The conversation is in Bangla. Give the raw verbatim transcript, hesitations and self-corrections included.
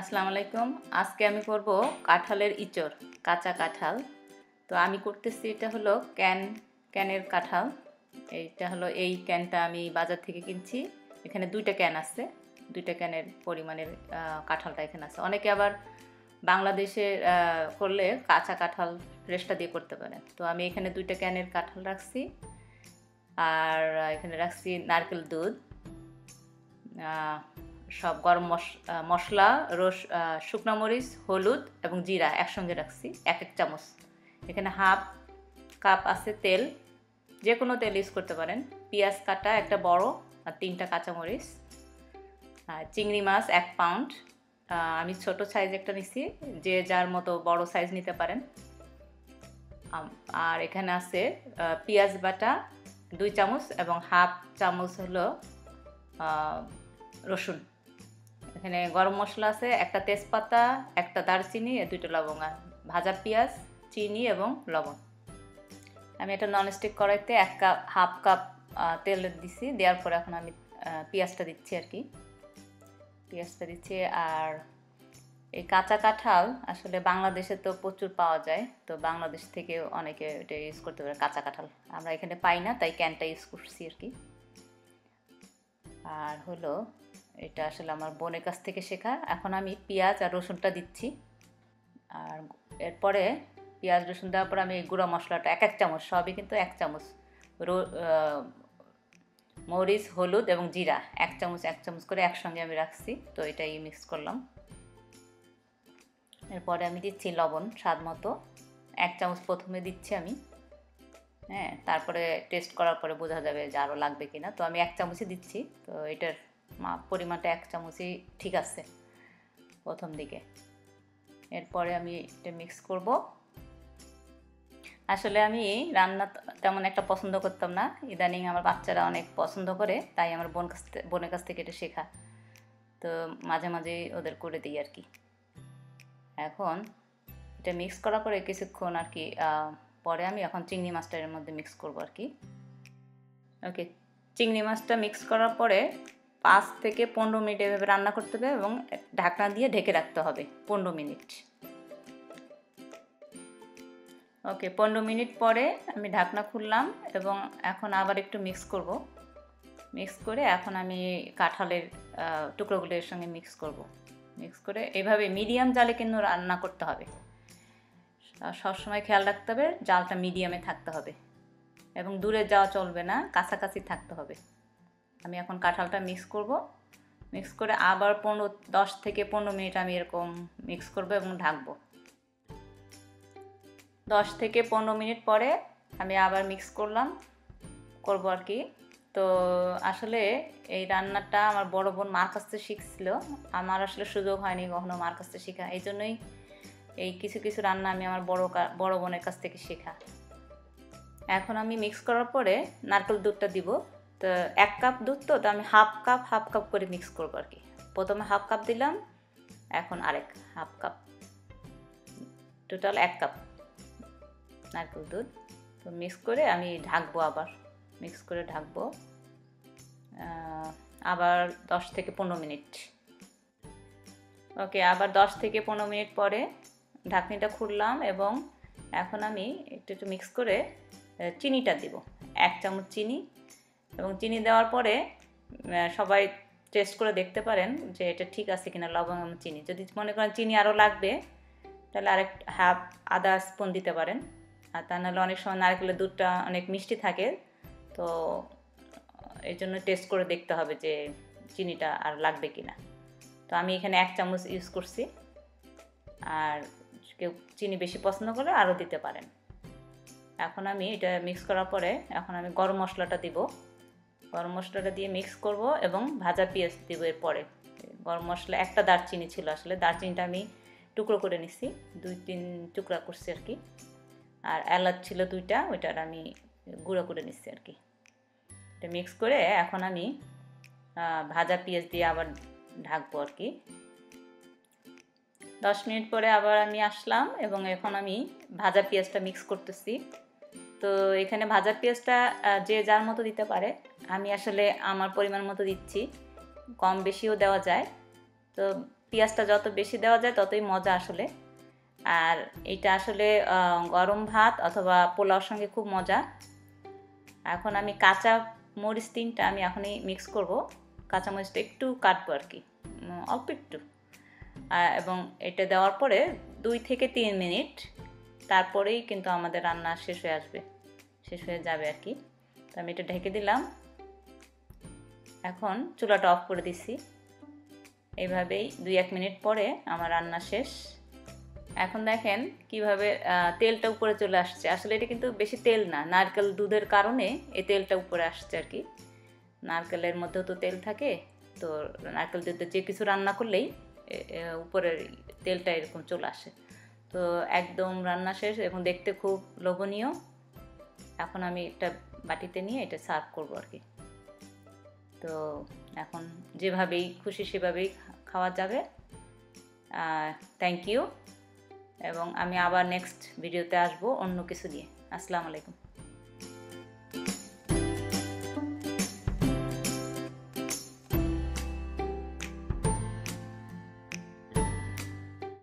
আসসালামু আলাইকুম। আজকে আমি করব কাঁঠালের ইঁচড়, কাঁচা কাঁঠাল। তো আমি করতেছি, এটা হলো ক্যান ক্যানের কাঁঠাল। এইটা হলো, এই ক্যানটা আমি বাজার থেকে কিনছি। এখানে দুইটা ক্যান আছে, দুইটা ক্যানের পরিমাণের কাঁঠালটা এখানে আছে। অনেকে আবার বাংলাদেশে করলে কাঁচা কাঁঠাল ফ্রেশটা দিয়ে করতে পারে। তো আমি এখানে দুইটা ক্যানের কাঁঠাল রাখছি, আর এখানে রাখছি নারকেল দুধ, সব গরম মশলা, রস, শুকনো মরিচ, হলুদ এবং জিরা একসঙ্গে রাখছি এক এক চামচ। এখানে হাফ কাপ আছে তেল, যে কোনো তেল ইউজ করতে পারেন। পেঁয়াজ কাটা একটা বড় আর তিনটা কাঁচামরিচ, চিংড়ি মাছ এক পাউন্ড, আমি ছোট সাইজ একটা নিছি, যে যার মতো বড় সাইজ নিতে পারেন। আর এখানে আছে পেঁয়াজ বাটা দুই চামচ এবং হাফ চামচ হলো রসুন। এখানে গরম মশলা আছে একটা তেজপাতা, একটা দারচিনি, দুটো লবঙ্গ, ভাজা পেঁয়াজ, চিনি এবং লবণ। আমি এটা ননস্টিক কড়াইতে এক কাপ হাফ কাপ তেল দিছি, দেওয়ার পরে এখন আমি পেঁয়াজটা দিচ্ছি আর কি পেঁয়াজটা দিচ্ছি। আর এই কাঁচা কাঁঠাল আসলে বাংলাদেশে তো প্রচুর পাওয়া যায়, তো বাংলাদেশ থেকে অনেকে এটা ইউজ করতে পারে, কাঁচা কাঁঠাল। আমরা এখানে পাই না, তাই ক্যানটা ইউজ করছি আর কি। আর হলো, এটা আসলে আমার বোনের কাছ থেকে শেখা। এখন আমি পেঁয়াজ আর রসুনটা দিচ্ছি, আর এরপরে পেঁয়াজ রসুন দেওয়ার পর আমি এই গুঁড়া মশলাটা এক এক চামচ, সবই কিন্তু এক চামচ, মরিচ, হলুদ এবং জিরা এক চামচ এক চামচ করে একসঙ্গে আমি রাখছি। তো এটাই মিক্স করলাম। এরপরে আমি দিচ্ছি লবণ স্বাদ মতো, এক চামচ প্রথমে দিচ্ছি আমি, হ্যাঁ। তারপরে টেস্ট করার পরে বোঝা যাবে যে আরও লাগবে কি না। তো আমি এক চামচই দিচ্ছি, তো এটার পরিমাণটা এক চামচই ঠিক আছে প্রথম দিকে। এরপরে আমি এটা মিক্স করব। আসলে আমি রান্না তেমন একটা পছন্দ করতাম না, ইদানিং আমার বাচ্চারা অনেক পছন্দ করে, তাই আমার বোন কাছ বোনের কাছ থেকে এটা শেখা। তো মাঝে মাঝে ওদের করে দিই আর কি। এখন এটা মিক্স করার পরে কিছুক্ষণ আর কি পরে আমি এখন চিংড়ি মাছটা এর মধ্যে মিক্স করবো আর কি। ওকে, চিংড়ি মাছটা মিক্স করার পরে পাঁচ থেকে পনেরো মিনিট এভাবে রান্না করতে হবে এবং ঢাকনা দিয়ে ঢেকে রাখতে হবে পনেরো মিনিট। ওকে, পনেরো মিনিট পরে আমি ঢাকনা খুললাম এবং এখন আবার একটু মিক্স করব। মিক্স করে এখন আমি কাঁঠালের টুকরোগুলোর সঙ্গে মিক্স করব। মিক্স করে এভাবে মিডিয়াম জালে কিন্তু রান্না করতে হবে, সবসময় খেয়াল রাখতে হবে জালটা মিডিয়ামে থাকতে হবে এবং দূরে যাওয়া চলবে না, কাছাকাছি থাকতে হবে। আমি এখন কাঁঠালটা মিক্স করব। মিক্স করে আবার পনেরো দশ থেকে পনেরো মিনিট আমি এরকম মিক্স করব এবং ঢাকবো। দশ থেকে পনেরো মিনিট পরে আমি আবার মিক্স করলাম করব আর কি। তো আসলে এই রান্নাটা আমার বড় বোন মার কাছ থেকে শিখছিল, আমার আসলে সুযোগ হয়নি কখনো মার কাছ থেকে শেখা। এই জন্যই এই কিছু কিছু রান্না আমি আমার বড় বড় বোনের কাছ থেকে শেখা। এখন আমি মিক্স করার পরে নারকেল দুধটা দিব। তো এক কাপ দুধ, তো আমি হাফ কাপ হাফ কাপ করে মিক্স করবো আর কি। প্রথমে হাফ কাপ দিলাম, এখন আরেক হাফ কাপ, টোটাল এক কাপ নারকেল দুধ। তো মিক্স করে আমি ঢাকবো, আবার মিক্স করে ঢাকবো আবার দশ থেকে পনেরো মিনিট। ওকে, আবার দশ থেকে পনেরো মিনিট পরে ঢাকনিটা খুললাম এবং এখন আমি একটু একটু মিক্স করে চিনিটা দিব, এক চামচ চিনি। এবং চিনি দেওয়ার পরে সবাই টেস্ট করে দেখতে পারেন যে এটা ঠিক আছে কিনা, লবঙ্গ এবং চিনি। যদি মনে করেন চিনি আরও লাগবে, তাহলে আরেক হাফ আদা স্পুন দিতে পারেন। আর তা নাহলে অনেক সময় নারকেলের দুধটা অনেক মিষ্টি থাকে, তো এর জন্য টেস্ট করে দেখতে হবে যে চিনিটা আর লাগবে কি না। তো আমি এখানে এক চামচ ইউজ করছি, আর কেউ চিনি বেশি পছন্দ করলে আরও দিতে পারেন। এখন আমি এটা মিক্স করার পরে এখন আমি গরম মশলাটা দিব। গরম মশলাটা দিয়ে মিক্স করব এবং ভাজা পেঁয়াজ দিব। এরপরে গরম মশলা, একটা দারচিনি ছিল, আসলে দারচিনিটা আমি টুকরো করে নিছি, দুই তিন টুকরা করছি আর কি। আর এলাচ ছিল দুইটা, ওইটার আমি গুঁড়ো করে নিচ্ছি আর কি। এটা মিক্স করে এখন আমি ভাজা পেঁয়াজ দিয়ে আবার ঢাকবো আর কি। দশ মিনিট পরে আবার আমি আসলাম এবং এখন আমি ভাজা পেঁয়াজটা মিক্স করতেছি। তো এখানে ভাজা পেঁয়াজটা যে যার মতো দিতে পারে, আমি আসলে আমার পরিমাণ মতো দিচ্ছি, কম বেশিও দেওয়া যায়। তো পেঁয়াজটা যত বেশি দেওয়া যায় ততই মজা আসলে। আর এটা আসলে গরম ভাত অথবা পোলাওর সঙ্গে খুব মজা। এখন আমি কাঁচা মরিচ তিনটা আমি এখনই মিক্স করব। কাঁচা মরিচটা একটু কাটবো আর কি, অল্প একটু, এবং এটা দেওয়ার পরে দুই থেকে তিন মিনিট তারপরেই কিন্তু আমাদের রান্না শেষ হয়ে আসবে, শেষ হয়ে যাবে আর কি। তো আমি এটা ঢেকে দিলাম, এখন চুলাটা অফ করে দিচ্ছি। এইভাবেই দুই এক মিনিট পরে আমার রান্না শেষ। এখন দেখেন কিভাবে তেলটা উপরে চলে আসছে। আসলে এটা কিন্তু বেশি তেল না, নারকেল দুধের কারণে এই তেলটা উপরে আসছে আর কি। নারকেলের মধ্যেও তো তেল থাকে, তো নারকেল দুধে যে কিছু রান্না করলেই উপরের তেলটা এরকম চলে আসে। তো একদম রান্না শেষ এবং দেখতে খুব লোভনীয়। এখন আমি একটা বাটিতে নিয়ে এটা সার্ভ করবো আর কি। তো এখন যেভাবেই খুশি সেভাবেই খাওয়া যাবে। থ্যাংক ইউ, এবং আমি আবার নেক্সট ভিডিওতে আসবো অন্য কিছু নিয়ে। আসসালামু আলাইকুম।